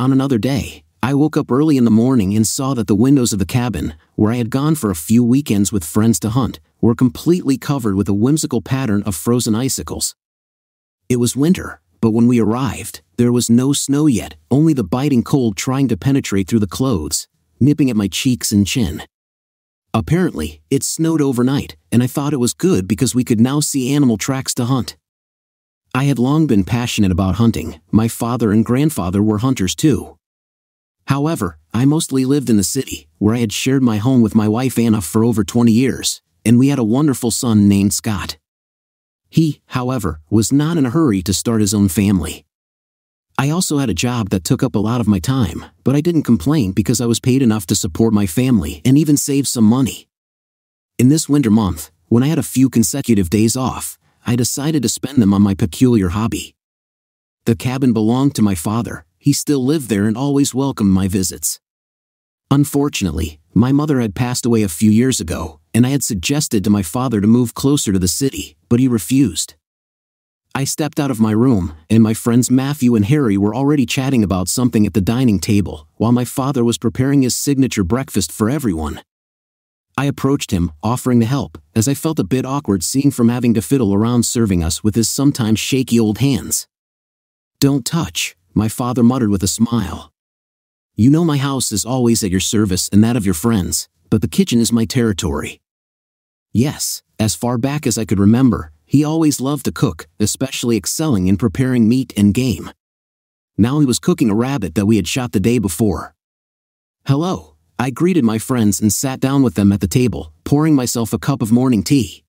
On another day, I woke up early in the morning and saw that the windows of the cabin, where I had gone for a few weekends with friends to hunt, were completely covered with a whimsical pattern of frozen icicles. It was winter, but when we arrived, there was no snow yet, only the biting cold trying to penetrate through the clothes, nipping at my cheeks and chin. Apparently, it snowed overnight, and I thought it was good because we could now see animal tracks to hunt. I had long been passionate about hunting. My father and grandfather were hunters too. However, I mostly lived in the city, where I had shared my home with my wife Anna for over 20 years, and we had a wonderful son named Scott. He, however, was not in a hurry to start his own family. I also had a job that took up a lot of my time, but I didn't complain because I was paid enough to support my family and even save some money. In this winter month, when I had a few consecutive days off, I decided to spend them on my peculiar hobby. The cabin belonged to my father. He still lived there and always welcomed my visits. Unfortunately, my mother had passed away a few years ago, and I had suggested to my father to move closer to the city, but he refused. I stepped out of my room, and my friends Matthew and Harry were already chatting about something at the dining table, while my father was preparing his signature breakfast for everyone. I approached him, offering to help, as I felt a bit awkward seeing from having to fiddle around serving us with his sometimes shaky old hands. "Don't touch," my father muttered with a smile. "You know my house is always at your service and that of your friends, but the kitchen is my territory." Yes, as far back as I could remember, he always loved to cook, especially excelling in preparing meat and game. Now he was cooking a rabbit that we had shot the day before. "Hello," I greeted my friends and sat down with them at the table, pouring myself a cup of morning tea.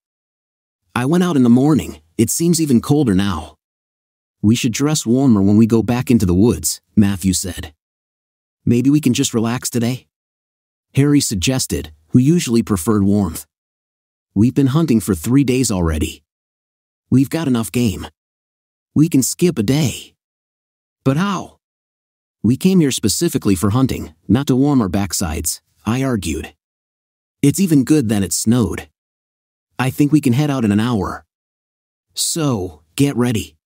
I went out in the morning. It seems even colder now. "We should dress warmer when we go back into the woods," Matthew said. "Maybe we can just relax today?" Harry suggested, who usually preferred warmth. "We've been hunting for 3 days already. We've got enough game. We can skip a day." "But how? We came here specifically for hunting, not to warm our backsides," I argued. "It's even good that it snowed. I think we can head out in an hour. So, get ready."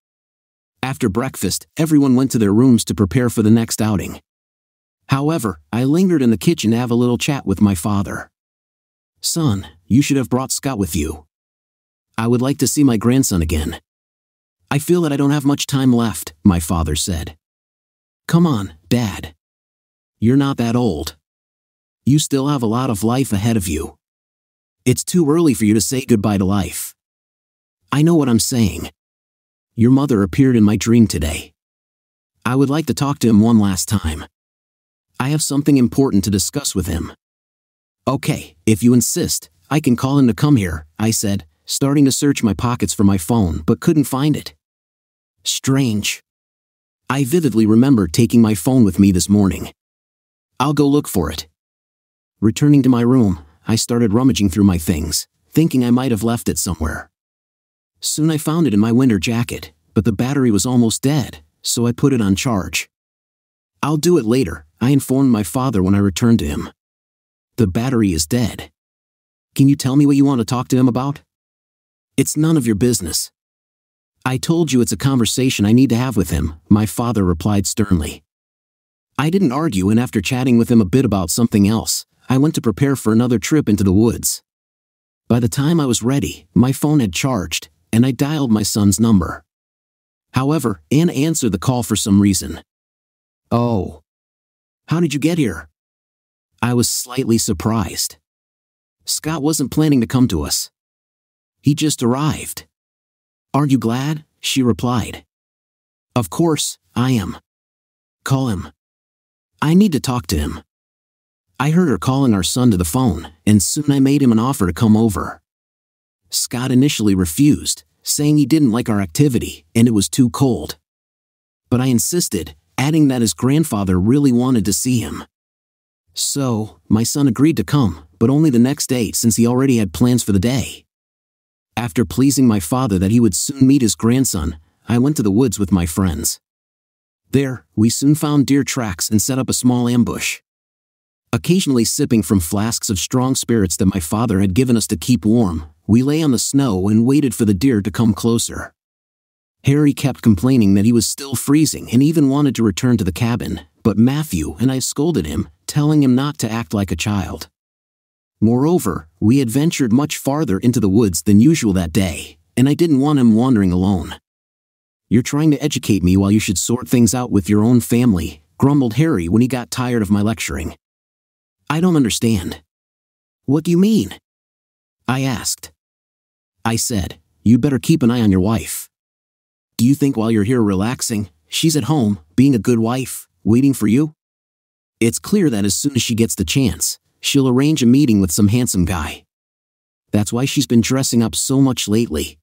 After breakfast, everyone went to their rooms to prepare for the next outing. However, I lingered in the kitchen to have a little chat with my father. "Son, you should have brought Scott with you. I would like to see my grandson again. I feel that I don't have much time left," my father said. "Come on, Dad. You're not that old. You still have a lot of life ahead of you. It's too early for you to say goodbye to life. I know what I'm saying. Your mother appeared in my dream today. I would like to talk to him one last time. I have something important to discuss with him." "Okay, if you insist, I can call him to come here," I said, starting to search my pockets for my phone but couldn't find it. Strange. I vividly remember taking my phone with me this morning. "I'll go look for it." Returning to my room, I started rummaging through my things, thinking I might have left it somewhere. Soon I found it in my winter jacket, but the battery was almost dead, so I put it on charge. "I'll do it later," I informed my father when I returned to him. "The battery is dead. Can you tell me what you want to talk to him about?" "It's none of your business. I told you it's a conversation I need to have with him," my father replied sternly. I didn't argue, and after chatting with him a bit about something else, I went to prepare for another trip into the woods. By the time I was ready, my phone had charged, and I dialed my son's number. However, Anna answered the call for some reason. "Oh. How did you get here?" I was slightly surprised. "Scott wasn't planning to come to us. He just arrived." "Are you glad?" she replied. "Of course, I am. Call him. I need to talk to him." I heard her calling our son to the phone, and soon I made him an offer to come over. Scott initially refused, saying he didn't like our activity and it was too cold. But I insisted, adding that his grandfather really wanted to see him. So, my son agreed to come, but only the next day since he already had plans for the day. After pleasing my father that he would soon meet his grandson, I went to the woods with my friends. There, we soon found deer tracks and set up a small ambush. Occasionally sipping from flasks of strong spirits that my father had given us to keep warm, we lay on the snow and waited for the deer to come closer. Harry kept complaining that he was still freezing and even wanted to return to the cabin, but Matthew and I scolded him, telling him not to act like a child. Moreover, we had ventured much farther into the woods than usual that day, and I didn't want him wandering alone. "You're trying to educate me while you should sort things out with your own family," grumbled Harry when he got tired of my lecturing. "I don't understand." "What do you mean?" I asked. I said, "You better keep an eye on your wife. Do you think while you're here relaxing, she's at home, being a good wife, waiting for you? It's clear that as soon as she gets the chance, she'll arrange a meeting with some handsome guy. That's why she's been dressing up so much lately."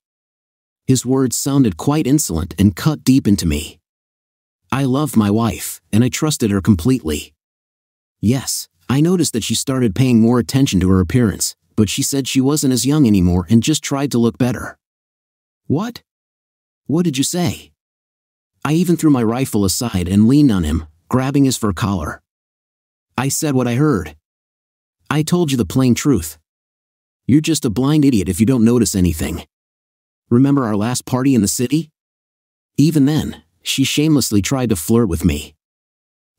His words sounded quite insolent and cut deep into me. I loved my wife, and I trusted her completely. Yes, I noticed that she started paying more attention to her appearance, but she said she wasn't as young anymore and just tried to look better. "What? What did you say?" I even threw my rifle aside and leaned on him, grabbing his fur collar. "I said what I heard. I told you the plain truth. You're just a blind idiot if you don't notice anything. Remember our last party in the city? Even then, she shamelessly tried to flirt with me.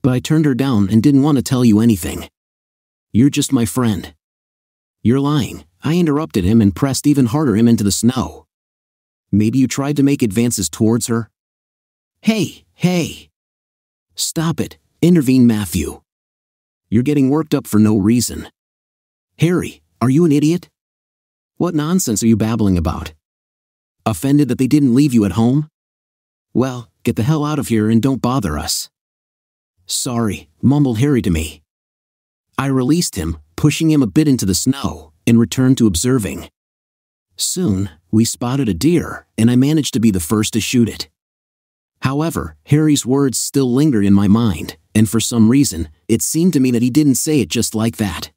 But I turned her down and didn't want to tell you anything. You're just my friend." "You're lying," I interrupted him and pressed even harder into the snow. "Maybe you tried to make advances towards her?" Hey. "Stop it," intervened Matthew. "You're getting worked up for no reason." "Harry, are you an idiot? What nonsense are you babbling about? Offended that they didn't leave you at home? Well, get the hell out of here and don't bother us." "Sorry," mumbled Harry to me. I released him, pushing him a bit into the snow, and returned to observing. Soon, we spotted a deer, and I managed to be the first to shoot it. However, Harry's words still lingered in my mind, and for some reason, it seemed to me that he didn't say it just like that.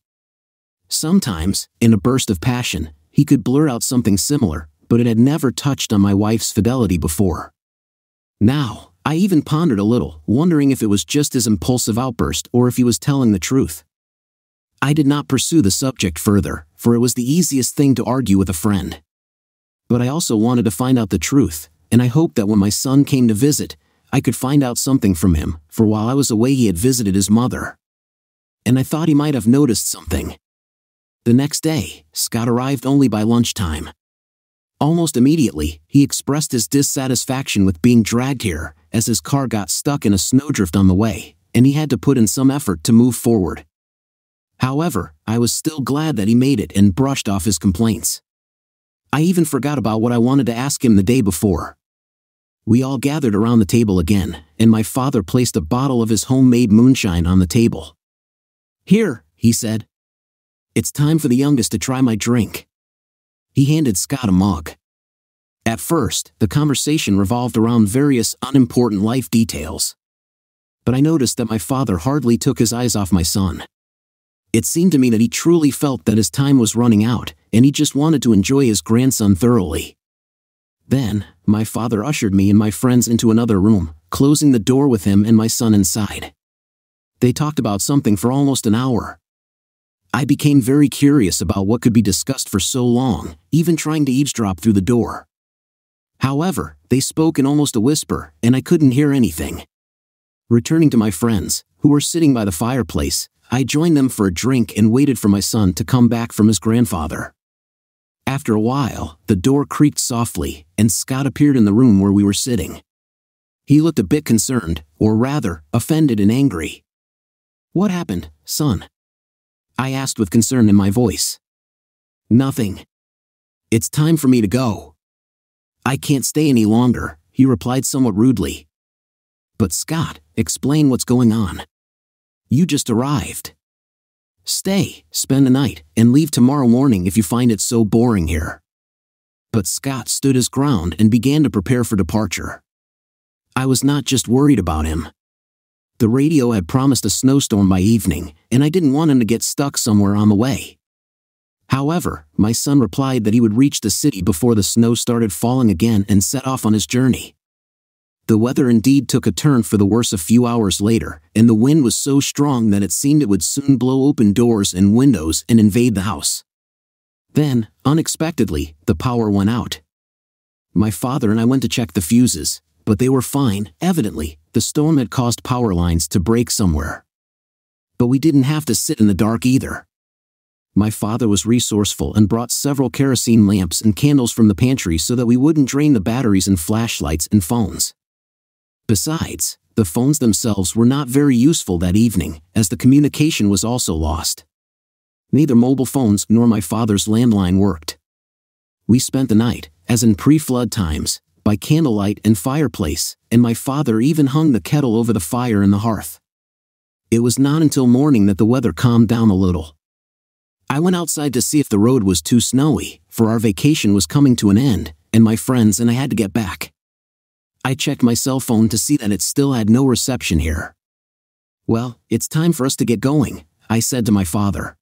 Sometimes, in a burst of passion, he could blurt out something similar, but it had never touched on my wife's fidelity before. Now, I even pondered a little, wondering if it was just his impulsive outburst or if he was telling the truth. I did not pursue the subject further, for it was the easiest thing to argue with a friend. But I also wanted to find out the truth, and I hoped that when my son came to visit, I could find out something from him, for while I was away he had visited his mother. And I thought he might have noticed something. The next day, Scott arrived only by lunchtime. Almost immediately, he expressed his dissatisfaction with being dragged here, as his car got stuck in a snowdrift on the way, and he had to put in some effort to move forward. However, I was still glad that he made it and brushed off his complaints. I even forgot about what I wanted to ask him the day before. We all gathered around the table again, and my father placed a bottle of his homemade moonshine on the table. "Here," he said. "It's time for the youngest to try my drink." He handed Scott a mug. At first, the conversation revolved around various unimportant life details. But I noticed that my father hardly took his eyes off my son. It seemed to me that he truly felt that his time was running out, and he just wanted to enjoy his grandson thoroughly. Then, my father ushered me and my friends into another room, closing the door with him and my son inside. They talked about something for almost an hour. I became very curious about what could be discussed for so long, even trying to eavesdrop through the door. However, they spoke in almost a whisper, and I couldn't hear anything. Returning to my friends, who were sitting by the fireplace, I joined them for a drink and waited for my son to come back from his grandfather. After a while, the door creaked softly, and Scott appeared in the room where we were sitting. He looked a bit concerned, or rather, offended and angry. "What happened, son?" I asked with concern in my voice. "Nothing. It's time for me to go. I can't stay any longer," he replied somewhat rudely. "But Scott, explain what's going on. You just arrived. Stay, spend the night, and leave tomorrow morning if you find it so boring here." But Scott stood his ground and began to prepare for departure. I was not just worried about him. The radio had promised a snowstorm by evening, and I didn't want him to get stuck somewhere on the way. However, my son replied that he would reach the city before the snow started falling again and set off on his journey. The weather indeed took a turn for the worse a few hours later, and the wind was so strong that it seemed it would soon blow open doors and windows and invade the house. Then, unexpectedly, the power went out. My father and I went to check the fuses, but they were fine. Evidently, the storm had caused power lines to break somewhere. But we didn't have to sit in the dark either. My father was resourceful and brought several kerosene lamps and candles from the pantry so that we wouldn't drain the batteries in flashlights and phones. Besides, the phones themselves were not very useful that evening, as the communication was also lost. Neither mobile phones nor my father's landline worked. We spent the night, as in pre-flood times, by candlelight and fireplace, and my father even hung the kettle over the fire in the hearth. It was not until morning that the weather calmed down a little. I went outside to see if the road was too snowy, for our vacation was coming to an end, and my friends and I had to get back. I checked my cell phone to see that it still had no reception here. "Well, it's time for us to get going," I said to my father.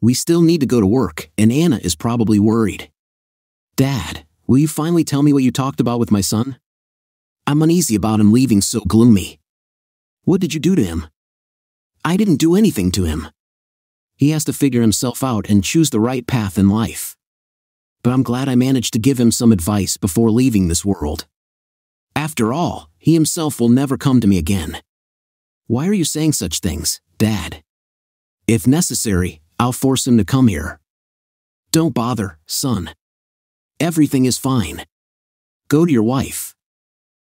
"We still need to go to work, and Anna is probably worried." "Dad, will you finally tell me what you talked about with my son? I'm uneasy about him leaving so gloomy." "What did you do to him?" "I didn't do anything to him. He has to figure himself out and choose the right path in life. But I'm glad I managed to give him some advice before leaving this world. After all, he himself will never come to me again." "Why are you saying such things, Dad?" "If necessary, I'll force him to come here." "Don't bother, son. Everything is fine. Go to your wife."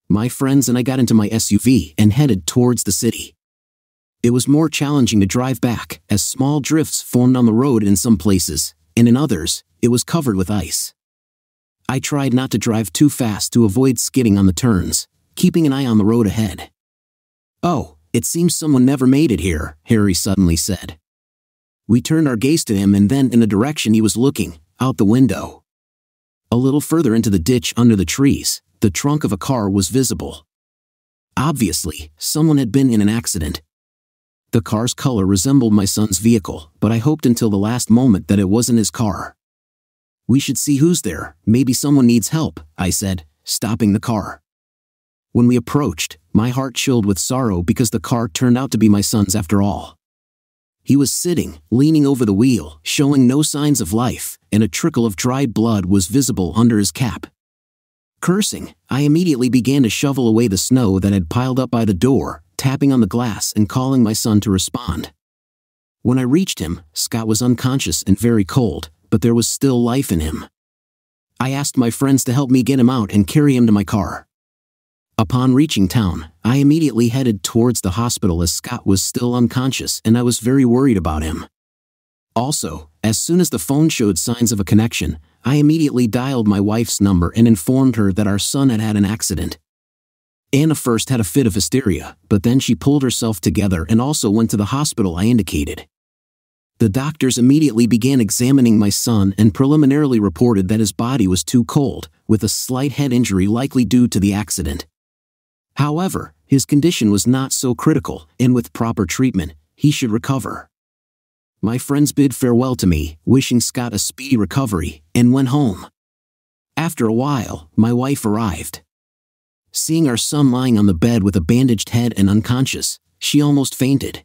My friends and I got into my SUV and headed towards the city. It was more challenging to drive back, as small drifts formed on the road in some places, and in others, it was covered with ice. I tried not to drive too fast to avoid skidding on the turns, keeping an eye on the road ahead. "Oh, it seems someone never made it here," Harry suddenly said. We turned our gaze to him and then in the direction he was looking, out the window. A little further into the ditch under the trees, the trunk of a car was visible. Obviously, someone had been in an accident. The car's color resembled my son's vehicle, but I hoped until the last moment that it wasn't his car. "We should see who's there, maybe someone needs help," I said, stopping the car. When we approached, my heart chilled with sorrow because the car turned out to be my son's after all. He was sitting, leaning over the wheel, showing no signs of life, and a trickle of dried blood was visible under his cap. Cursing, I immediately began to shovel away the snow that had piled up by the door, tapping on the glass and calling my son to respond. When I reached him, Scott was unconscious and very cold, but there was still life in him. I asked my friends to help me get him out and carry him to my car. Upon reaching town, I immediately headed towards the hospital as Scott was still unconscious and I was very worried about him. Also, as soon as the phone showed signs of a connection, I immediately dialed my wife's number and informed her that our son had had an accident. Anna first had a fit of hysteria, but then she pulled herself together and also went to the hospital I indicated. The doctors immediately began examining my son and preliminarily reported that his body was too cold, with a slight head injury likely due to the accident. However, his condition was not so critical, and with proper treatment, he should recover. My friends bid farewell to me, wishing Scott a speedy recovery, and went home. After a while, my wife arrived. Seeing our son lying on the bed with a bandaged head and unconscious, she almost fainted.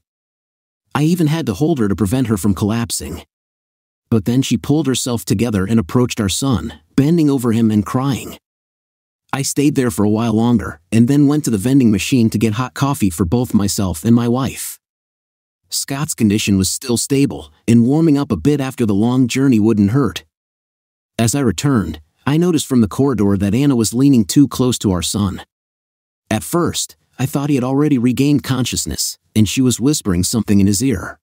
I even had to hold her to prevent her from collapsing. But then she pulled herself together and approached our son, bending over him and crying. I stayed there for a while longer, and then went to the vending machine to get hot coffee for both myself and my wife. Scott's condition was still stable, and warming up a bit after the long journey wouldn't hurt. As I returned, I noticed from the corridor that Anna was leaning too close to our son. At first, I thought he had already regained consciousness, and she was whispering something in his ear.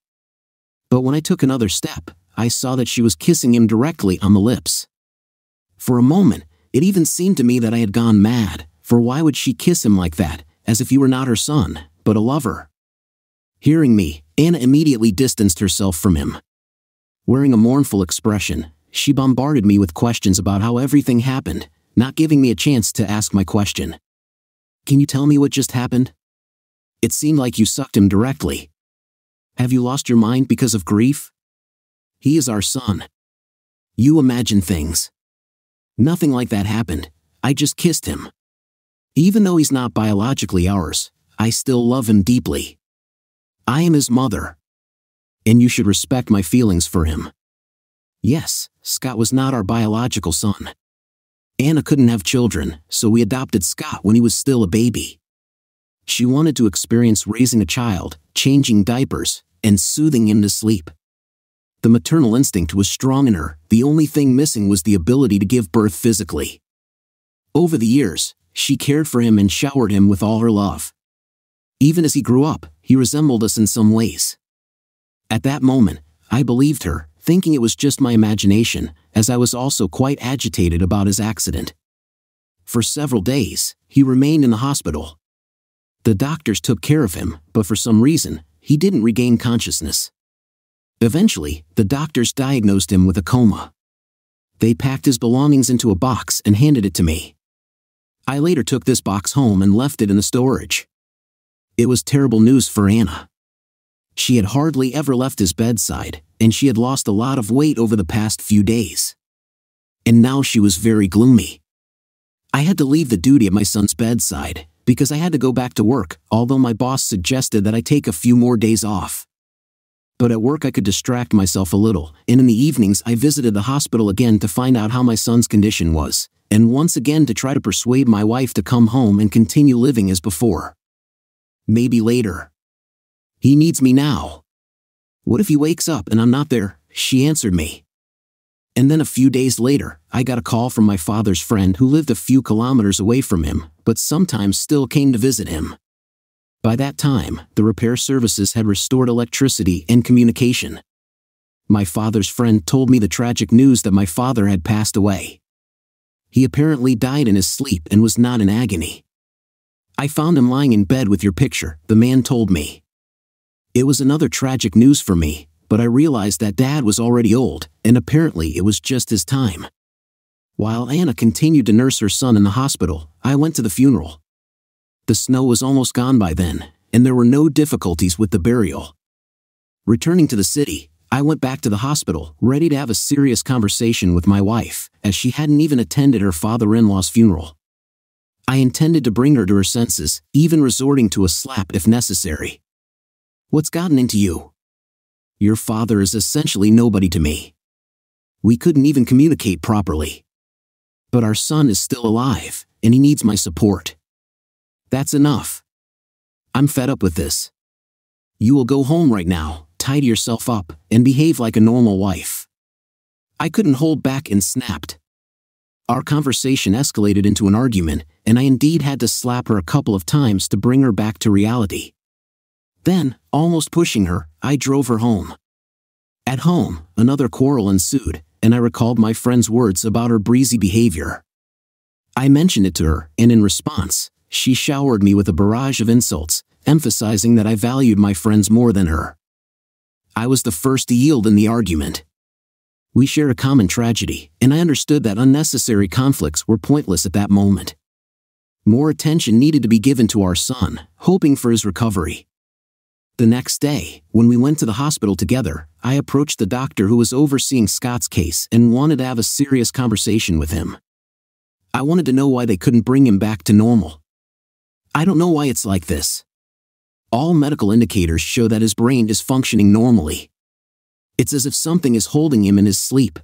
But when I took another step, I saw that she was kissing him directly on the lips. For a moment, it even seemed to me that I had gone mad, for why would she kiss him like that, as if he were not her son, but a lover? Hearing me, Anna immediately distanced herself from him. Wearing a mournful expression, she bombarded me with questions about how everything happened, not giving me a chance to ask my question. "Can you tell me what just happened? It seemed like you sucked him directly. Have you lost your mind because of grief? He is our son. You imagine things. Nothing like that happened. I just kissed him. Even though he's not biologically ours, I still love him deeply. I am his mother. And you should respect my feelings for him." Yes, Scott was not our biological son. Anna couldn't have children, so we adopted Scott when he was still a baby. She wanted to experience raising a child, changing diapers, and soothing him to sleep. The maternal instinct was strong in her. The only thing missing was the ability to give birth physically. Over the years, she cared for him and showered him with all her love. Even as he grew up, he resembled us in some ways. At that moment, I believed her, thinking it was just my imagination, as I was also quite agitated about his accident. For several days, he remained in the hospital. The doctors took care of him, but for some reason, he didn't regain consciousness. Eventually, the doctors diagnosed him with a coma. They packed his belongings into a box and handed it to me. I later took this box home and left it in the storage. It was terrible news for Anna. She had hardly ever left his bedside, and she had lost a lot of weight over the past few days. And now she was very gloomy. I had to leave the duty at my son's bedside, because I had to go back to work, although my boss suggested that I take a few more days off. But at work I could distract myself a little, and in the evenings I visited the hospital again to find out how my son's condition was, and once again to try to persuade my wife to come home and continue living as before. Maybe later. He needs me now. What if he wakes up and I'm not there? She answered me. And then a few days later, I got a call from my father's friend who lived a few kilometers away from him, but sometimes still came to visit him. By that time, the repair services had restored electricity and communication. My father's friend told me the tragic news that my father had passed away. He apparently died in his sleep and was not in agony. I found him lying in bed with your picture, the man told me. It was another tragic news for me, but I realized that Dad was already old, and apparently it was just his time. While Anna continued to nurse her son in the hospital, I went to the funeral. The snow was almost gone by then, and there were no difficulties with the burial. Returning to the city, I went back to the hospital, ready to have a serious conversation with my wife, as she hadn't even attended her father-in-law's funeral. I intended to bring her to her senses, even resorting to a slap if necessary. What's gotten into you? Your father is essentially nobody to me. We couldn't even communicate properly. But our son is still alive, and he needs my support. That's enough. I'm fed up with this. You will go home right now, tidy yourself up, and behave like a normal wife. I couldn't hold back and snapped. Our conversation escalated into an argument, and I indeed had to slap her a couple of times to bring her back to reality. Then, almost pushing her, I drove her home. At home, another quarrel ensued, and I recalled my friend's words about her breezy behavior. I mentioned it to her, and in response, she showered me with a barrage of insults, emphasizing that I valued my friends more than her. I was the first to yield in the argument. We shared a common tragedy, and I understood that unnecessary conflicts were pointless at that moment. More attention needed to be given to our son, hoping for his recovery. The next day, when we went to the hospital together, I approached the doctor who was overseeing Scott's case and wanted to have a serious conversation with him. I wanted to know why they couldn't bring him back to normal. I don't know why it's like this. All medical indicators show that his brain is functioning normally. It's as if something is holding him in his sleep.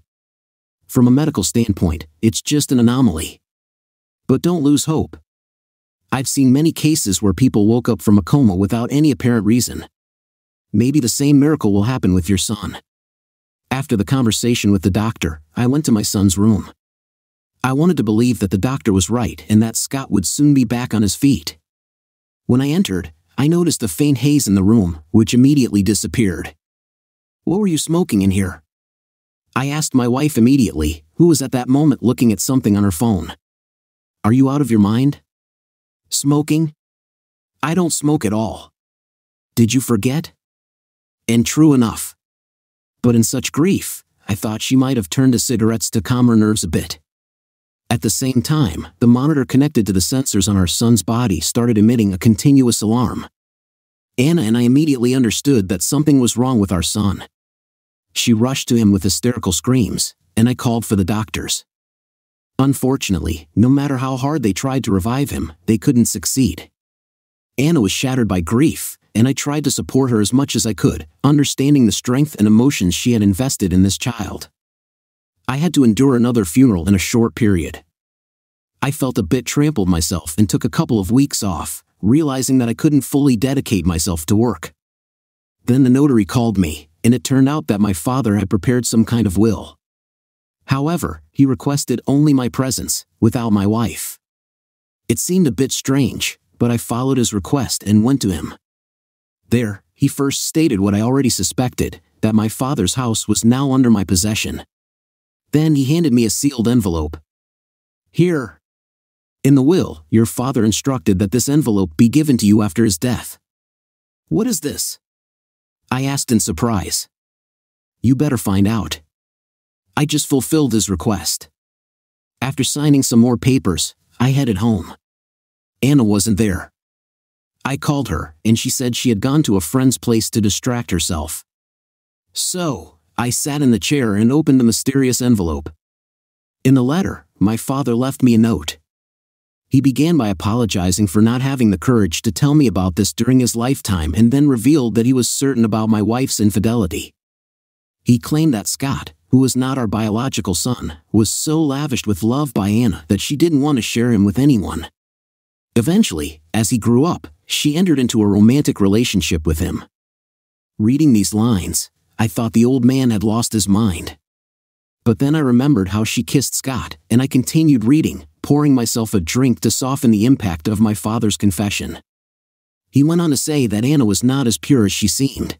From a medical standpoint, it's just an anomaly. But don't lose hope. I've seen many cases where people woke up from a coma without any apparent reason. Maybe the same miracle will happen with your son. After the conversation with the doctor, I went to my son's room. I wanted to believe that the doctor was right and that Scott would soon be back on his feet. When I entered, I noticed a faint haze in the room, which immediately disappeared. What were you smoking in here? I asked my wife immediately, who was at that moment looking at something on her phone. Are you out of your mind? Smoking? I don't smoke at all. Did you forget? And true enough. But in such grief, I thought she might have turned to cigarettes to calm her nerves a bit. At the same time, the monitor connected to the sensors on our son's body started emitting a continuous alarm. Anna and I immediately understood that something was wrong with our son. She rushed to him with hysterical screams, and I called for the doctors. Unfortunately, no matter how hard they tried to revive him, they couldn't succeed. Anna was shattered by grief, and I tried to support her as much as I could, understanding the strength and emotions she had invested in this child. I had to endure another funeral in a short period. I felt a bit trampled myself and took a couple of weeks off, realizing that I couldn't fully dedicate myself to work. Then the notary called me, and it turned out that my father had prepared some kind of will. However, he requested only my presence, without my wife. It seemed a bit strange, but I followed his request and went to him. There, he first stated what I already suspected, that my father's house was now under my possession. Then he handed me a sealed envelope. "Here. In the will, your father instructed that this envelope be given to you after his death." "What is this?" I asked in surprise. "You better find out. I just fulfilled his request." After signing some more papers, I headed home. Anna wasn't there. I called her, and she said she had gone to a friend's place to distract herself. So, I sat in the chair and opened the mysterious envelope. In the letter, my father left me a note. He began by apologizing for not having the courage to tell me about this during his lifetime, and then revealed that he was certain about my wife's infidelity. He claimed that Scott, who was not our biological son, was so lavished with love by Anna that she didn't want to share him with anyone. Eventually, as he grew up, she entered into a romantic relationship with him. Reading these lines, I thought the old man had lost his mind. But then I remembered how she kissed Scott, and I continued reading, pouring myself a drink to soften the impact of my father's confession. He went on to say that Anna was not as pure as she seemed.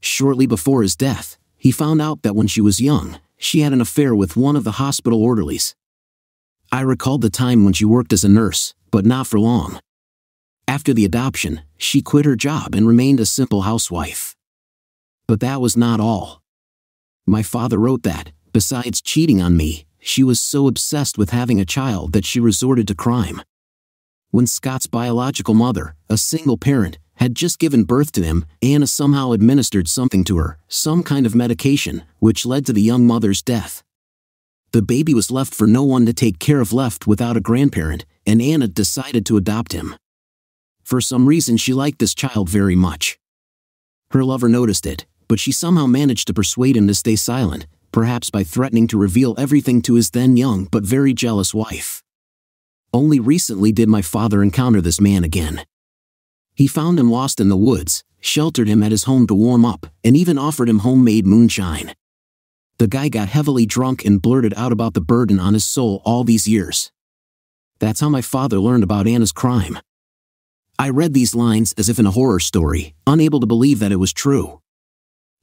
Shortly before his death, he found out that when she was young, she had an affair with one of the hospital orderlies. I recalled the time when she worked as a nurse, but not for long. After the adoption, she quit her job and remained a simple housewife. But that was not all. My father wrote that, besides cheating on me, she was so obsessed with having a child that she resorted to crime. When Scott's biological mother, a single parent, had just given birth to him, Anna somehow administered something to her, some kind of medication, which led to the young mother's death. The baby was left for no one to take care of, left without a grandparent, and Anna decided to adopt him. For some reason, she liked this child very much. Her lover noticed it, but she somehow managed to persuade him to stay silent, perhaps by threatening to reveal everything to his then young but very jealous wife. Only recently did my father encounter this man again. He found him lost in the woods, sheltered him at his home to warm up, and even offered him homemade moonshine. The guy got heavily drunk and blurted out about the burden on his soul all these years. That's how my father learned about Anna's crime. I read these lines as if in a horror story, unable to believe that it was true.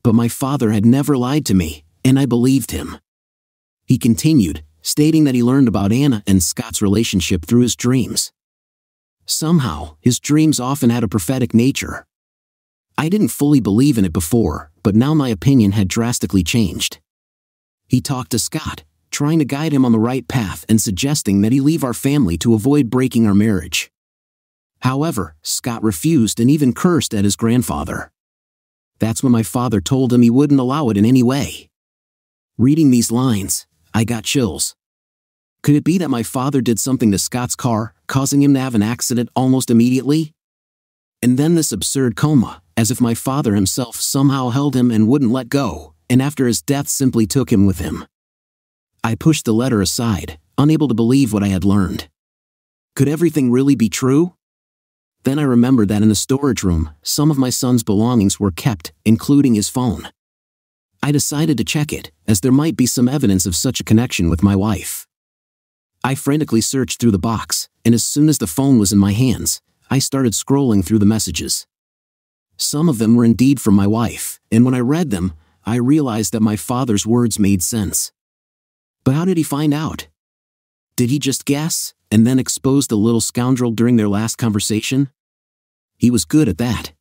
But my father had never lied to me, and I believed him. He continued, stating that he learned about Anna and Scott's relationship through his dreams. Somehow, his dreams often had a prophetic nature. I didn't fully believe in it before, but now my opinion had drastically changed. He talked to Scott, trying to guide him on the right path and suggesting that he leave our family to avoid breaking our marriage. However, Scott refused and even cursed at his grandfather. That's when my father told him he wouldn't allow it in any way. Reading these lines, I got chills. Could it be that my father did something to Scott's car, causing him to have an accident almost immediately? And then this absurd coma, as if my father himself somehow held him and wouldn't let go, and after his death simply took him with him. I pushed the letter aside, unable to believe what I had learned. Could everything really be true? Then I remembered that in the storage room, some of my son's belongings were kept, including his phone. I decided to check it, as there might be some evidence of such a connection with my wife. I frantically searched through the box, and as soon as the phone was in my hands, I started scrolling through the messages. Some of them were indeed from my wife, and when I read them, I realized that my father's words made sense. But how did he find out? Did he just guess, and then expose the little scoundrel during their last conversation? He was good at that.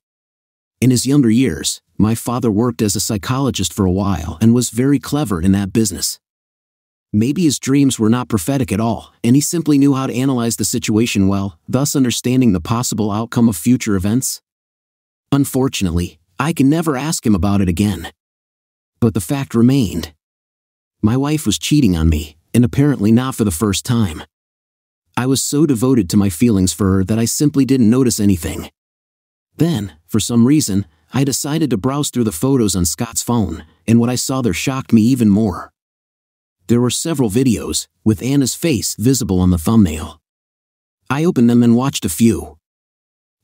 In his younger years, my father worked as a psychologist for a while and was very clever in that business. Maybe his dreams were not prophetic at all, and he simply knew how to analyze the situation well, thus understanding the possible outcome of future events. Unfortunately, I can never ask him about it again. But the fact remained. My wife was cheating on me, and apparently not for the first time. I was so devoted to my feelings for her that I simply didn't notice anything. Then, for some reason, I decided to browse through the photos on Scott's phone, and what I saw there shocked me even more. There were several videos, with Anna's face visible on the thumbnail. I opened them and watched a few.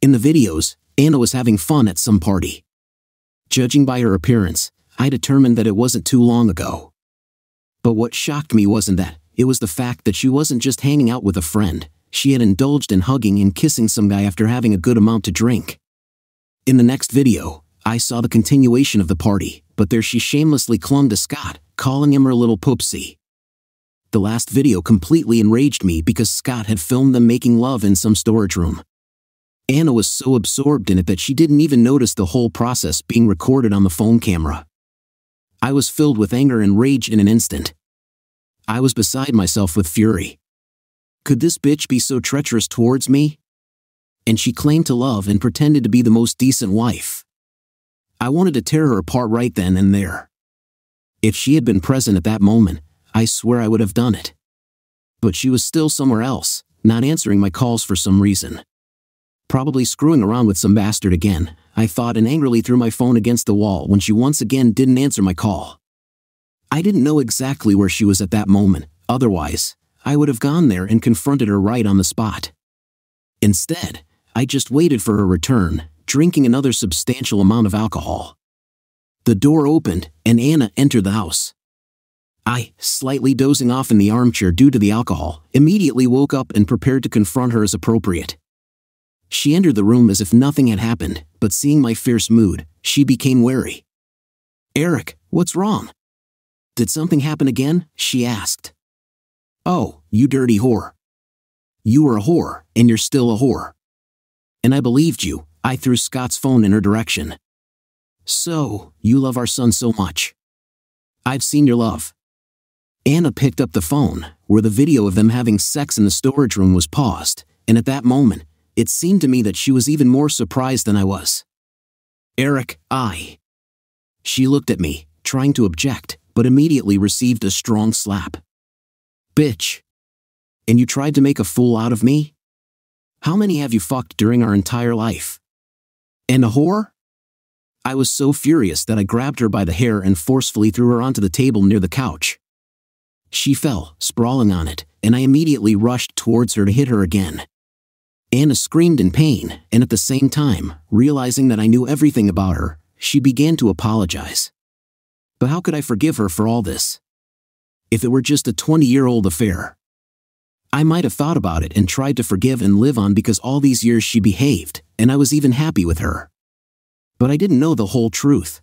In the videos, Anna was having fun at some party. Judging by her appearance, I determined that it wasn't too long ago. But what shocked me wasn't that, it was the fact that she wasn't just hanging out with a friend, she had indulged in hugging and kissing some guy after having a good amount to drink. In the next video, I saw the continuation of the party, but there she shamelessly clung to Scott, calling him her little poopsie. The last video completely enraged me because Scott had filmed them making love in some storage room. Anna was so absorbed in it that she didn't even notice the whole process being recorded on the phone camera. I was filled with anger and rage in an instant. I was beside myself with fury. Could this bitch be so treacherous towards me? And she claimed to love and pretended to be the most decent wife. I wanted to tear her apart right then and there. If she had been present at that moment, I swear I would have done it. But she was still somewhere else, not answering my calls for some reason. Probably screwing around with some bastard again, I thought, and angrily threw my phone against the wall when she once again didn't answer my call. I didn't know exactly where she was at that moment, otherwise, I would have gone there and confronted her right on the spot. Instead, I just waited for her return, drinking another substantial amount of alcohol. The door opened, and Anna entered the house. I, slightly dozing off in the armchair due to the alcohol, immediately woke up and prepared to confront her as appropriate. She entered the room as if nothing had happened, but seeing my fierce mood, she became wary. "Eric, what's wrong? Did something happen again?" she asked. "Oh, you dirty whore. You were a whore, and you're still a whore. And I believed you." I threw Scott's phone in her direction. "So, you love our son so much. I've seen your love." Anna picked up the phone, where the video of them having sex in the storage room was paused, and at that moment, it seemed to me that she was even more surprised than I was. "Eric, I..." She looked at me, trying to object, but immediately received a strong slap. "Bitch. And you tried to make a fool out of me? How many have you fucked during our entire life? And a whore?" I was so furious that I grabbed her by the hair and forcefully threw her onto the table near the couch. She fell, sprawling on it, and I immediately rushed towards her to hit her again. Anna screamed in pain, and at the same time, realizing that I knew everything about her, she began to apologize. But how could I forgive her for all this? If it were just a 20-year-old affair, I might have thought about it and tried to forgive and live on because all these years she behaved, and I was even happy with her. But I didn't know the whole truth.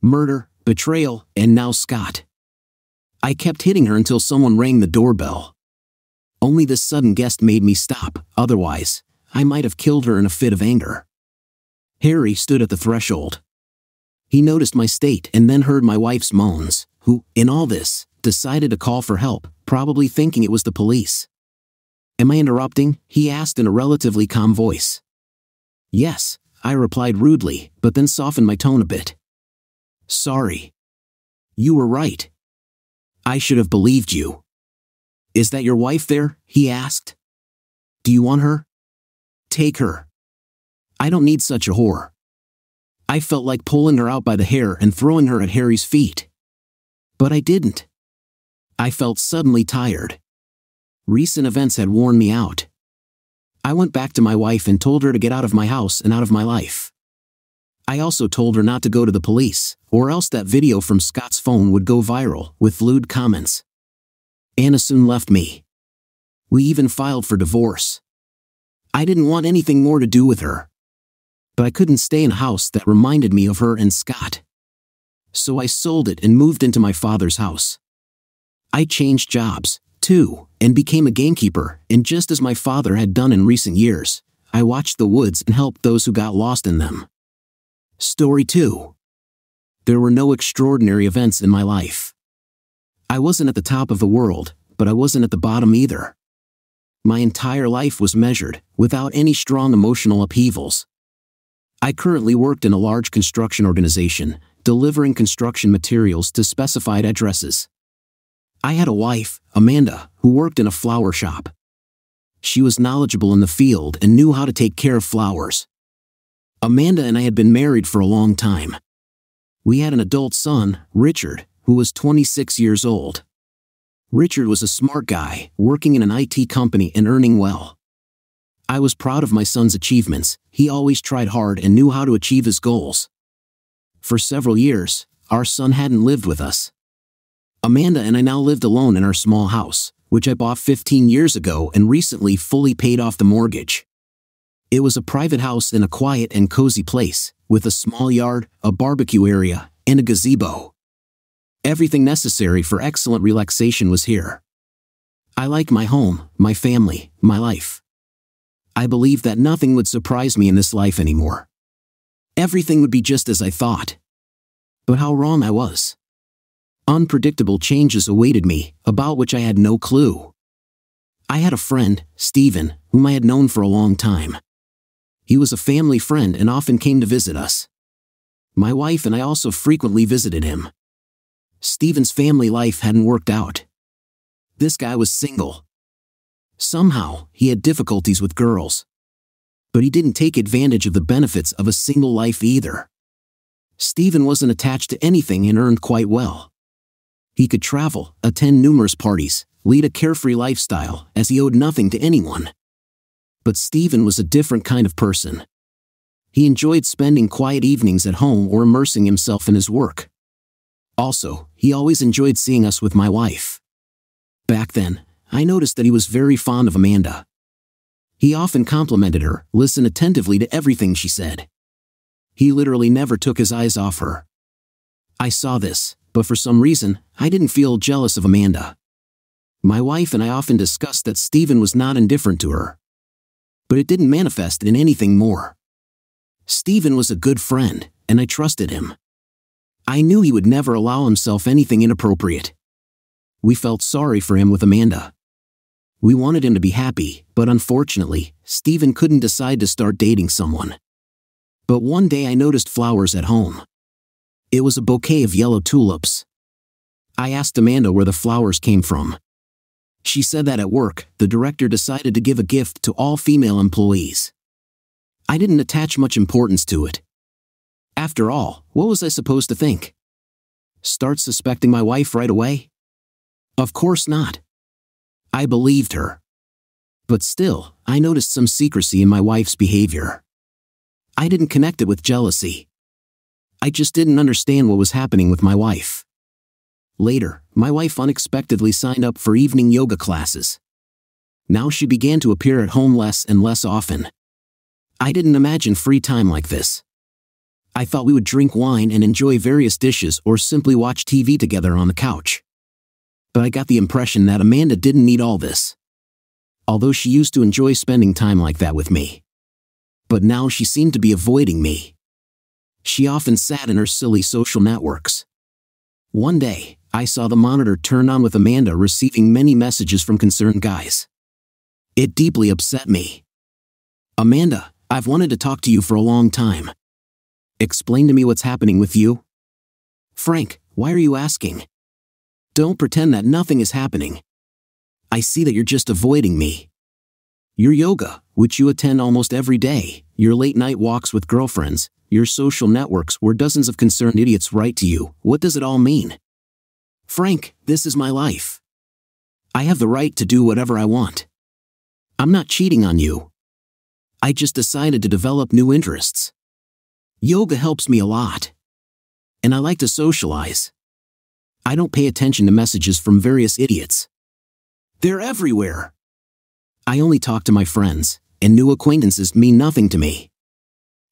Murder, betrayal, and now Scott. I kept hitting her until someone rang the doorbell. Only this sudden guest made me stop, otherwise, I might have killed her in a fit of anger. Harry stood at the threshold. He noticed my state and then heard my wife's moans, who, in all this, decided to call for help, probably thinking it was the police. "Am I interrupting?" he asked in a relatively calm voice. "Yes," I replied rudely, but then softened my tone a bit. "Sorry. You were right. I should have believed you." "Is that your wife there?" he asked. "Do you want her? Take her. I don't need such a whore." I felt like pulling her out by the hair and throwing her at Harry's feet. But I didn't. I felt suddenly tired. Recent events had worn me out. I went back to my wife and told her to get out of my house and out of my life. I also told her not to go to the police, or else that video from Scott's phone would go viral, with lewd comments. Anna soon left me. We even filed for divorce. I didn't want anything more to do with her. But I couldn't stay in a house that reminded me of her and Scott. So I sold it and moved into my father's house. I changed jobs, too, and became a gamekeeper, and just as my father had done in recent years, I watched the woods and helped those who got lost in them. Story 2. There were no extraordinary events in my life. I wasn't at the top of the world, but I wasn't at the bottom either. My entire life was measured, without any strong emotional upheavals. I currently worked in a large construction organization, delivering construction materials to specified addresses. I had a wife, Amanda, who worked in a flower shop. She was knowledgeable in the field and knew how to take care of flowers. Amanda and I had been married for a long time. We had an adult son, Richard, who was 26 years old. Richard was a smart guy, working in an IT company and earning well. I was proud of my son's achievements. He always tried hard and knew how to achieve his goals. For several years, our son hadn't lived with us. Amanda and I now lived alone in our small house, which I bought 15 years ago and recently fully paid off the mortgage. It was a private house in a quiet and cozy place, with a small yard, a barbecue area, and a gazebo. Everything necessary for excellent relaxation was here. I like my home, my family, my life. I believed that nothing would surprise me in this life anymore. Everything would be just as I thought. But how wrong I was. Unpredictable changes awaited me, about which I had no clue. I had a friend, Stephen, whom I had known for a long time. He was a family friend and often came to visit us. My wife and I also frequently visited him. Stephen's family life hadn't worked out. This guy was single. Somehow, he had difficulties with girls. But he didn't take advantage of the benefits of a single life either. Stephen wasn't attached to anything and earned quite well. He could travel, attend numerous parties, lead a carefree lifestyle, as he owed nothing to anyone. But Stephen was a different kind of person. He enjoyed spending quiet evenings at home or immersing himself in his work. Also, he always enjoyed seeing us with my wife. Back then, I noticed that he was very fond of Amanda. He often complimented her, listened attentively to everything she said. He literally never took his eyes off her. I saw this, but for some reason, I didn't feel jealous of Amanda. My wife and I often discussed that Stephen was not indifferent to her. But it didn't manifest in anything more. Stephen was a good friend, and I trusted him. I knew he would never allow himself anything inappropriate. We felt sorry for him with Amanda. We wanted him to be happy, but unfortunately, Stephen couldn't decide to start dating someone. But one day I noticed flowers at home. It was a bouquet of yellow tulips. I asked Amanda where the flowers came from. She said that at work, the director decided to give a gift to all female employees. I didn't attach much importance to it. After all, what was I supposed to think? Start suspecting my wife right away? Of course not. I believed her. But still, I noticed some secrecy in my wife's behavior. I didn't connect it with jealousy. I just didn't understand what was happening with my wife. Later, my wife unexpectedly signed up for evening yoga classes. Now she began to appear at home less and less often. I didn't imagine free time like this. I thought we would drink wine and enjoy various dishes or simply watch TV together on the couch. But I got the impression that Amanda didn't need all this. Although she used to enjoy spending time like that with me. But now she seemed to be avoiding me. She often sat in her silly social networks. One day, I saw the monitor turn on with Amanda receiving many messages from concerned guys. It deeply upset me. Amanda, I've wanted to talk to you for a long time. Explain to me what's happening with you. Frank, why are you asking? Don't pretend that nothing is happening. I see that you're just avoiding me. Your yoga, which you attend almost every day, your late-night walks with girlfriends, your social networks where dozens of concerned idiots write to you, what does it all mean? Frank, this is my life. I have the right to do whatever I want. I'm not cheating on you. I just decided to develop new interests. Yoga helps me a lot. And I like to socialize. I don't pay attention to messages from various idiots. They're everywhere. I only talk to my friends, and new acquaintances mean nothing to me.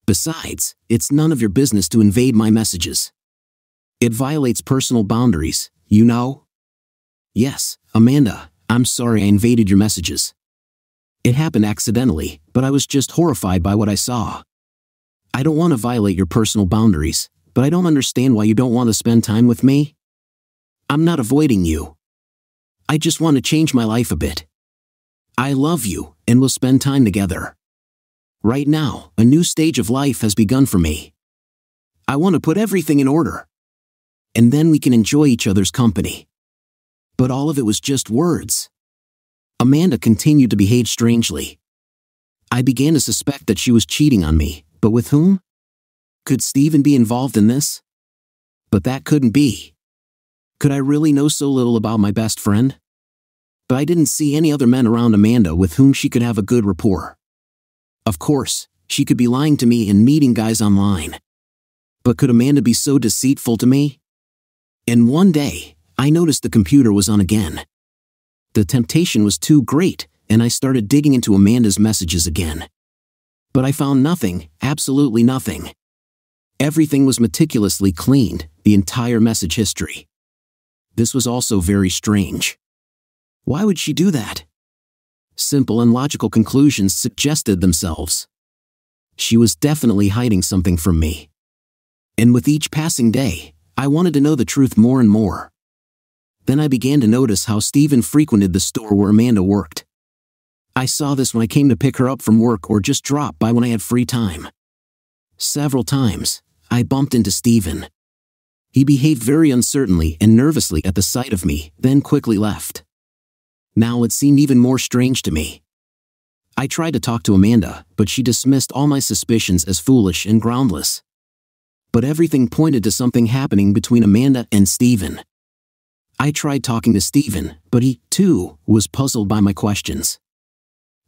Besides, it's none of your business to invade my messages. It violates personal boundaries, you know? Yes, Amanda, I'm sorry I invaded your messages. It happened accidentally, but I was just horrified by what I saw. I don't want to violate your personal boundaries, but I don't understand why you don't want to spend time with me. I'm not avoiding you. I just want to change my life a bit. I love you, and we'll spend time together. Right now, a new stage of life has begun for me. I want to put everything in order. And then we can enjoy each other's company. But all of it was just words. Amanda continued to behave strangely. I began to suspect that she was cheating on me, but with whom? Could Stephen be involved in this? But that couldn't be. Could I really know so little about my best friend? but I didn't see any other men around Amanda with whom she could have a good rapport. Of course, she could be lying to me and meeting guys online. But could Amanda be so deceitful to me? And one day, I noticed the computer was on again. The temptation was too great, and I started digging into Amanda's messages again. But I found nothing, absolutely nothing. Everything was meticulously cleaned, the entire message history. This was also very strange. Why would she do that? Simple and logical conclusions suggested themselves. She was definitely hiding something from me. And with each passing day, I wanted to know the truth more and more. Then I began to notice how Stephen frequented the store where Amanda worked. I saw this when I came to pick her up from work or just drop by when I had free time. Several times, I bumped into Stephen. He behaved very uncertainly and nervously at the sight of me, then quickly left. Now it seemed even more strange to me. I tried to talk to Amanda, but she dismissed all my suspicions as foolish and groundless. But everything pointed to something happening between Amanda and Stephen. I tried talking to Stephen, but he, too, was puzzled by my questions.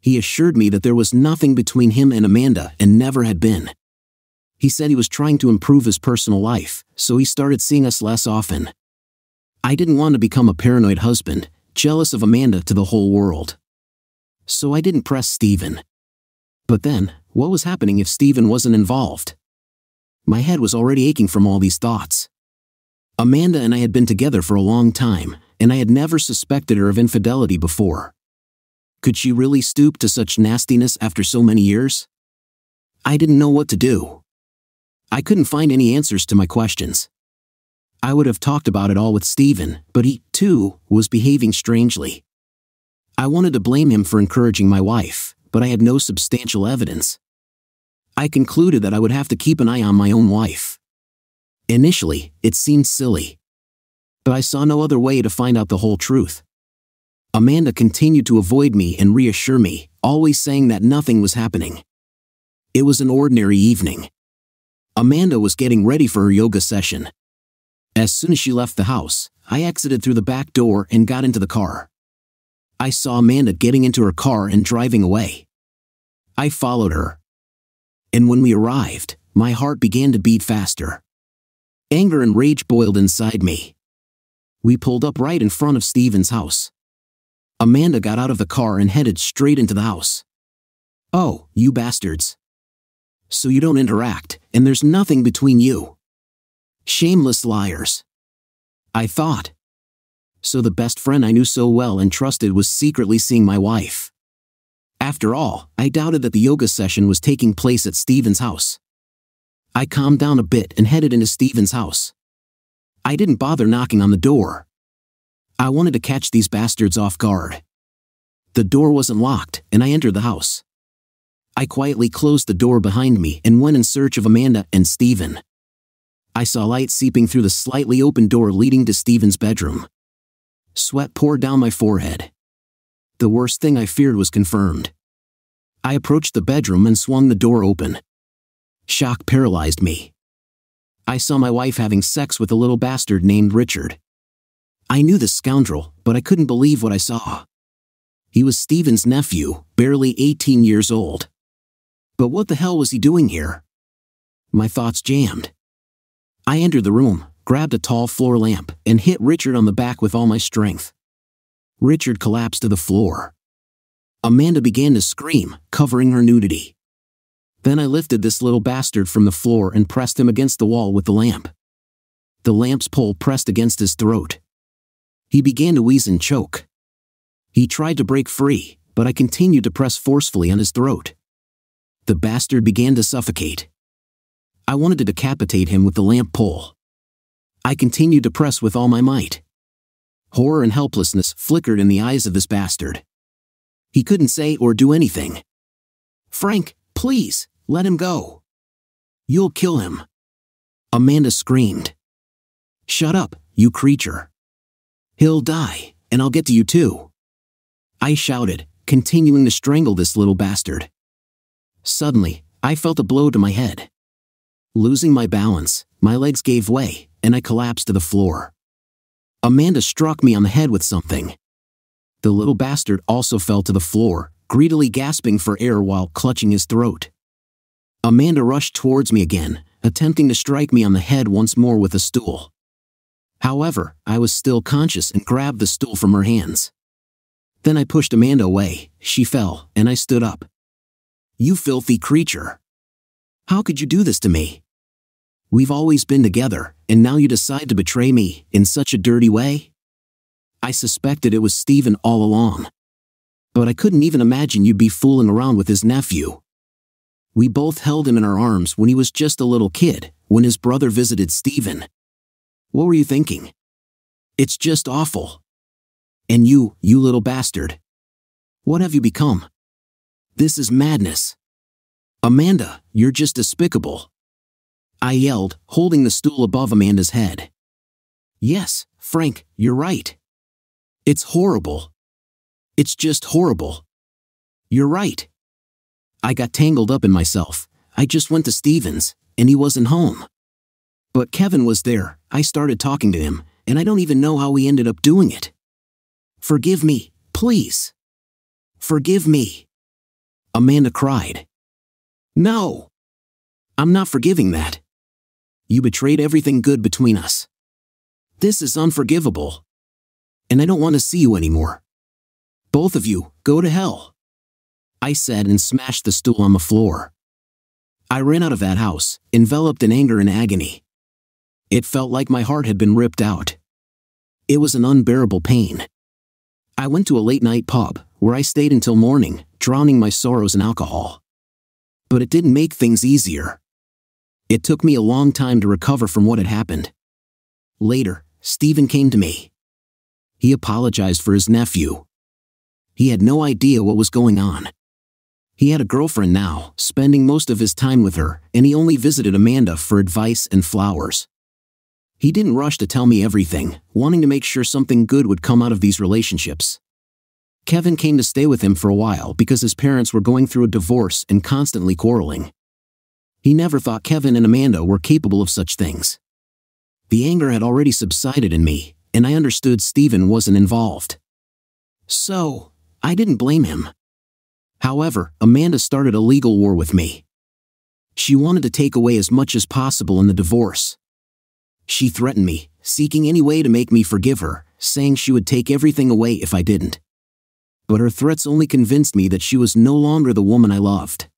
He assured me that there was nothing between him and Amanda and never had been. He said he was trying to improve his personal life, so he started seeing us less often. I didn't want to become a paranoid husband, jealous of Amanda to the whole world. So I didn't press Stephen. But then, what was happening if Stephen wasn't involved? My head was already aching from all these thoughts. Amanda and I had been together for a long time, and I had never suspected her of infidelity before. Could she really stoop to such nastiness after so many years? I didn't know what to do. I couldn't find any answers to my questions. I would have talked about it all with Stephen, but he, too, was behaving strangely. I wanted to blame him for encouraging my wife, but I had no substantial evidence. I concluded that I would have to keep an eye on my own wife. Initially, it seemed silly. But I saw no other way to find out the whole truth. Amanda continued to avoid me and reassure me, always saying that nothing was happening. It was an ordinary evening. Amanda was getting ready for her yoga session. As soon as she left the house, I exited through the back door and got into the car. I saw Amanda getting into her car and driving away. I followed her. And when we arrived, my heart began to beat faster. Anger and rage boiled inside me. We pulled up right in front of Stephen's house. Amanda got out of the car and headed straight into the house. "Oh, you bastards. So you don't interact, and there's nothing between you. Shameless liars," I thought. So the best friend I knew so well and trusted was secretly seeing my wife. After all, I doubted that the yoga session was taking place at Stephen's house. I calmed down a bit and headed into Stephen's house. I didn't bother knocking on the door. I wanted to catch these bastards off guard. The door wasn't locked, and I entered the house. I quietly closed the door behind me and went in search of Amanda and Stephen. I saw light seeping through the slightly open door leading to Stephen's bedroom. Sweat poured down my forehead. The worst thing I feared was confirmed. I approached the bedroom and swung the door open. Shock paralyzed me. I saw my wife having sex with a little bastard named Richard. I knew the scoundrel, but I couldn't believe what I saw. He was Stephen's nephew, barely 18 years old. But what the hell was he doing here? My thoughts jammed. I entered the room, grabbed a tall floor lamp, and hit Richard on the back with all my strength. Richard collapsed to the floor. Amanda began to scream, covering her nudity. Then I lifted this little bastard from the floor and pressed him against the wall with the lamp. The lamp's pole pressed against his throat. He began to wheeze and choke. He tried to break free, but I continued to press forcefully on his throat. The bastard began to suffocate. I wanted to decapitate him with the lamp pole. I continued to press with all my might. Horror and helplessness flickered in the eyes of this bastard. He couldn't say or do anything. "Frank, please, let him go. You'll kill him," Amanda screamed. "Shut up, you creature. He'll die, and I'll get to you too," I shouted, continuing to strangle this little bastard. Suddenly, I felt a blow to my head. Losing my balance, my legs gave way, and I collapsed to the floor. Amanda struck me on the head with something. The little bastard also fell to the floor, greedily gasping for air while clutching his throat. Amanda rushed towards me again, attempting to strike me on the head once more with a stool. However, I was still conscious and grabbed the stool from her hands. Then I pushed Amanda away, she fell, and I stood up. "You filthy creature. How could you do this to me? We've always been together, and now you decide to betray me in such a dirty way?" I suspected it was Stephen all along. But I couldn't even imagine you'd be fooling around with his nephew. We both held him in our arms when he was just a little kid, when his brother visited Stephen. What were you thinking? It's just awful. And you little bastard. What have you become? This is madness. Amanda, you're just despicable. I yelled, holding the stool above Amanda's head. Yes, Frank, you're right. It's horrible. It's just horrible. You're right. I got tangled up in myself. I just went to Stephen's, and he wasn't home. But Kevin was there. I started talking to him, and I don't even know how we ended up doing it. Forgive me, please. Forgive me. Amanda cried. No. I'm not forgiving that. You betrayed everything good between us. This is unforgivable. And I don't want to see you anymore. Both of you, go to hell. I said and smashed the stool on the floor. I ran out of that house, enveloped in anger and agony. It felt like my heart had been ripped out. It was an unbearable pain. I went to a late-night pub, where I stayed until morning, drowning my sorrows in alcohol. But it didn't make things easier. It took me a long time to recover from what had happened. Later, Stephen came to me. He apologized for his nephew. He had no idea what was going on. He had a girlfriend now, spending most of his time with her, and he only visited Amanda for advice and flowers. He didn't rush to tell me everything, wanting to make sure something good would come out of these relationships. Kevin came to stay with him for a while because his parents were going through a divorce and constantly quarreling. He never thought Kevin and Amanda were capable of such things. The anger had already subsided in me, and I understood Stephen wasn't involved. So, I didn't blame him. However, Amanda started a legal war with me. She wanted to take away as much as possible in the divorce. She threatened me, seeking any way to make me forgive her, saying she would take everything away if I didn't. But her threats only convinced me that she was no longer the woman I loved.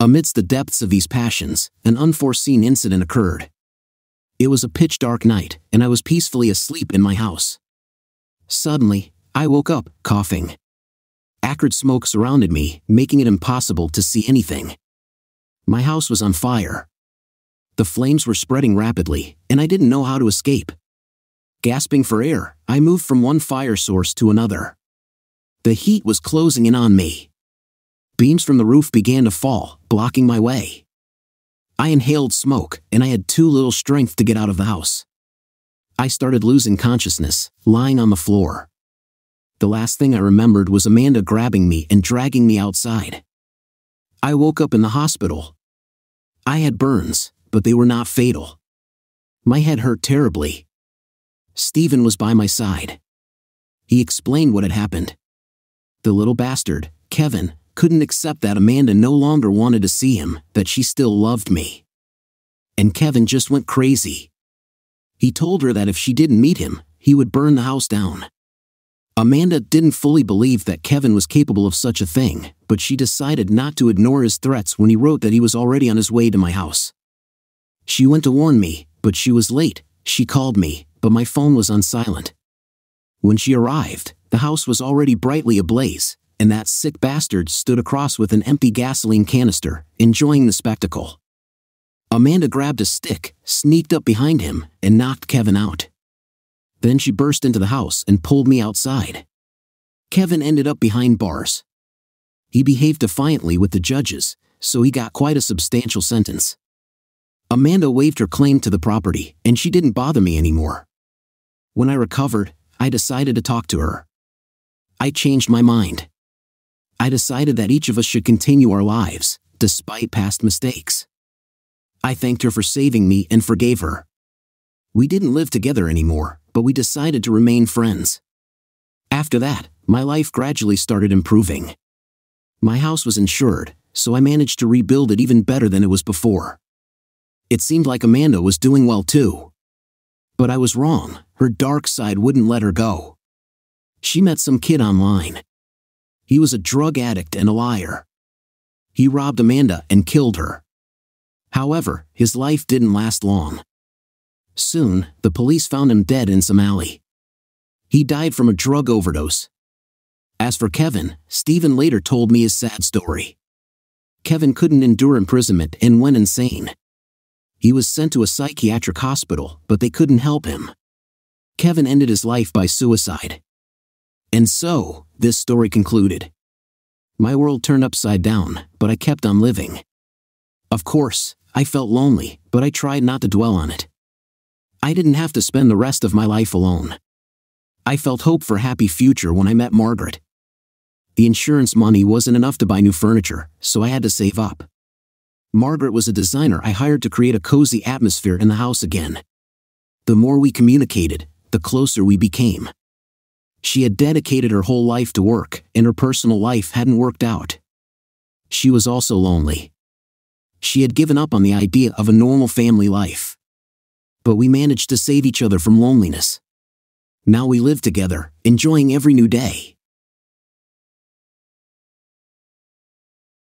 Amidst the depths of these passions, an unforeseen incident occurred. It was a pitch-dark night, and I was peacefully asleep in my house. Suddenly, I woke up, coughing. Acrid smoke surrounded me, making it impossible to see anything. My house was on fire. The flames were spreading rapidly, and I didn't know how to escape. Gasping for air, I moved from one fire source to another. The heat was closing in on me. Beams from the roof began to fall, blocking my way. I inhaled smoke, and I had too little strength to get out of the house. I started losing consciousness, lying on the floor. The last thing I remembered was Amanda grabbing me and dragging me outside. I woke up in the hospital. I had burns, but they were not fatal. My head hurt terribly. Stephen was by my side. He explained what had happened. The little bastard, Kevin, couldn't accept that Amanda no longer wanted to see him, that she still loved me. And Kevin just went crazy. He told her that if she didn't meet him, he would burn the house down. Amanda didn't fully believe that Kevin was capable of such a thing, but she decided not to ignore his threats when he wrote that he was already on his way to my house. She went to warn me, but she was late. She called me, but my phone was on silent. When she arrived, the house was already brightly ablaze. And that sick bastard stood across with an empty gasoline canister, enjoying the spectacle. Amanda grabbed a stick, sneaked up behind him, and knocked Kevin out. Then she burst into the house and pulled me outside. Kevin ended up behind bars. He behaved defiantly with the judges, so he got quite a substantial sentence. Amanda waived her claim to the property, and she didn't bother me anymore. When I recovered, I decided to talk to her. I changed my mind. I decided that each of us should continue our lives, despite past mistakes. I thanked her for saving me and forgave her. We didn't live together anymore, but we decided to remain friends. After that, my life gradually started improving. My house was insured, so I managed to rebuild it even better than it was before. It seemed like Amanda was doing well too. But I was wrong, her dark side wouldn't let her go. She met some kid online. He was a drug addict and a liar. He robbed Amanda and killed her. However, his life didn't last long. Soon, the police found him dead in some alley. He died from a drug overdose. As for Kevin, Stephen later told me his sad story. Kevin couldn't endure imprisonment and went insane. He was sent to a psychiatric hospital, but they couldn't help him. Kevin ended his life by suicide. And so, this story concluded. My world turned upside down, but I kept on living. Of course, I felt lonely, but I tried not to dwell on it. I didn't have to spend the rest of my life alone. I felt hope for a happy future when I met Margaret. The insurance money wasn't enough to buy new furniture, so I had to save up. Margaret was a designer I hired to create a cozy atmosphere in the house again. The more we communicated, the closer we became. She had dedicated her whole life to work, and her personal life hadn't worked out. She was also lonely. She had given up on the idea of a normal family life. But we managed to save each other from loneliness. Now we live together, enjoying every new day.